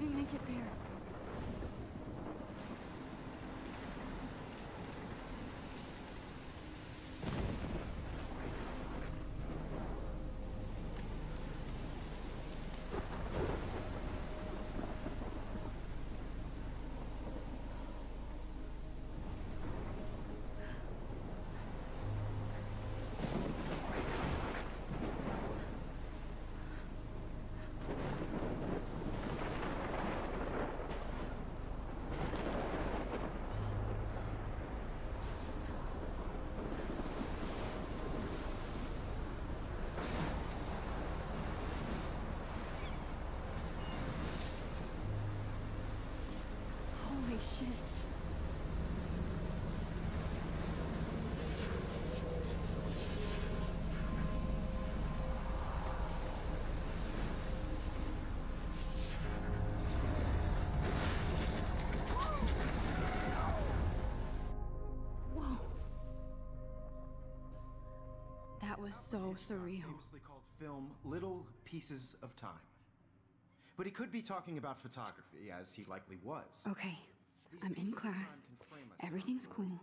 me make it there. Shit. Whoa. That was so surreal. Famously called film Little Pieces of Time. But he could be talking about photography, as he likely was. Okay. I'm in class. Everything's cool.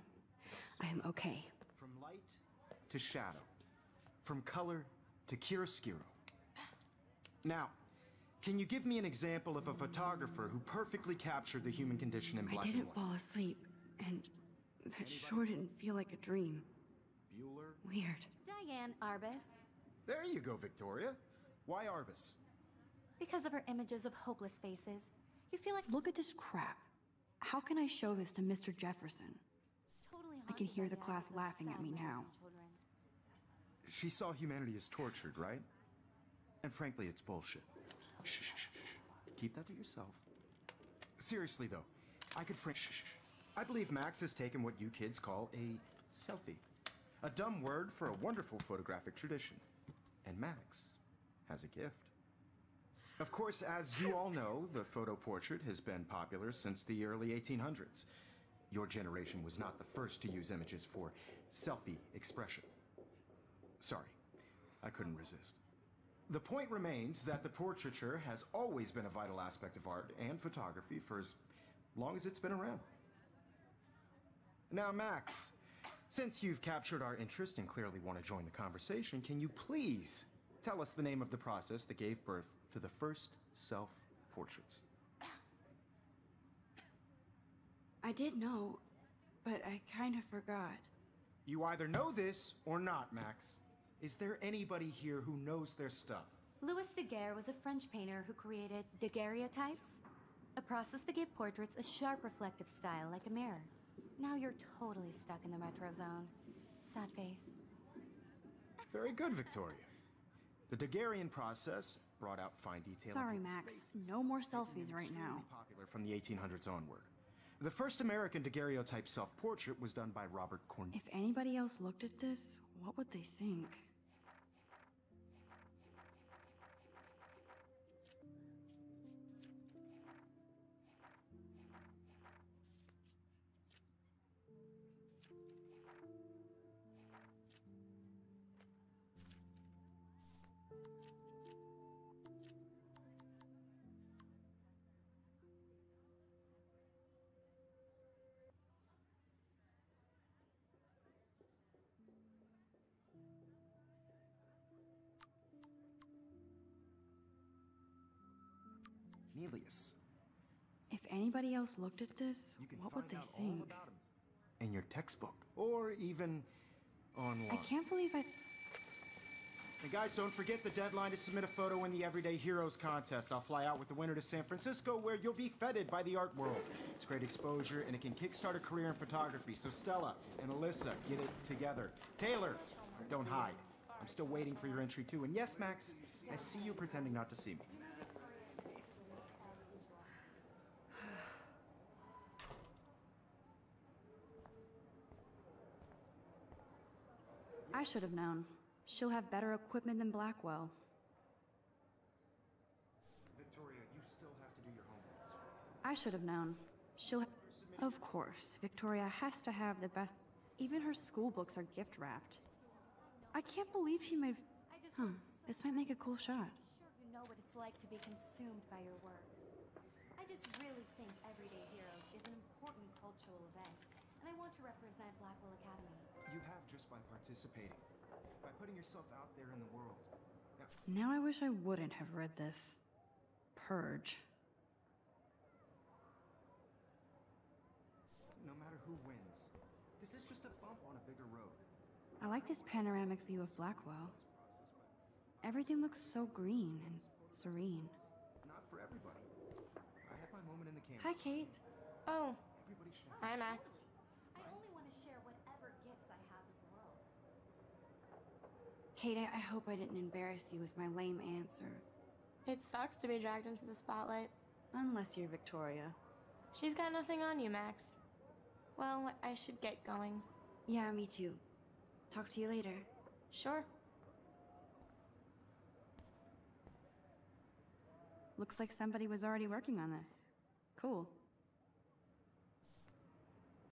I am okay. From light to shadow. From color to chiaroscuro. Now, can you give me an example of a photographer who perfectly captured the human condition in black and white? I didn't fall asleep, and that sure didn't feel like a dream. Bueller? Weird. Diane Arbus. There you go, Victoria. Why Arbus? Because of her images of hopeless faces. You feel like... Look at this crap. How can I show this to Mr. Jefferson? Totally I can hear the class laughing at me now. She saw humanity as tortured, right? And frankly, it's bullshit. Shh, shh, shh. Keep that to yourself. Seriously, though, I could I believe Max has taken what you kids call a selfie. A dumb word for a wonderful photographic tradition. And Max has a gift. Of course, as you all know, the photo portrait has been popular since the early 1800s. Your generation was not the first to use images for selfie expression. Sorry, I couldn't resist. The point remains that the portraiture has always been a vital aspect of art and photography for as long as it's been around. Now, Max, since you've captured our interest and clearly want to join the conversation, can you please tell us the name of the process that gave birth to the first self-portraits? I did know, but I kind of forgot. You either know this or not, Max. Is there anybody here who knows their stuff? Louis Daguerre was a French painter who created daguerreotypes, a process that gave portraits a sharp reflective style like a mirror. Now you're totally stuck in the retro zone. Sad face. Very good, Victoria. The Daguerrean process brought out fine detail. Sorry, Max. Spaces, no more selfies right now. Popular from the 1800s onward. The first American daguerreotype self-portrait was done by Robert Cornelius. If anybody else looked at this, what would they think? If anybody else looked at this, what would they think? In your textbook, or even online. I can't believe I... And guys, don't forget the deadline to submit a photo in the Everyday Heroes contest. I'll fly out with the winner to San Francisco, where you'll be feted by the art world. It's great exposure, and it can kickstart a career in photography. So Stella and Alyssa, get it together. Taylor, don't hide. I'm still waiting for your entry, too. And yes, Max, I see you pretending not to see me. I should have known. She'll have better equipment than Blackwell. Victoria, you still have to do your homework. I should have known. She'll have... Of course, Victoria has to have the best... Even her school books are gift-wrapped. I can't believe she made... This might make a cool shot. I'm sure you know what it's like to be consumed by your work. important cultural event, and I want to represent Blackwell Academy. You have just by participating, by putting yourself out there in the world. Now I wish I wouldn't have read this. Purge. No matter who wins, this is just a bump on a bigger road. I like this panoramic view of Blackwell. Everything looks so green and serene. Not for everybody. I had my moment in the camp. Hi, Kate. Oh. Hi, Max. I only want to share whatever gifts I have with the world. Kate, I hope I didn't embarrass you with my lame answer. It sucks to be dragged into the spotlight. Unless you're Victoria. She's got nothing on you, Max. Well, I should get going. Yeah, me too. Talk to you later. Sure. Looks like somebody was already working on this. Cool.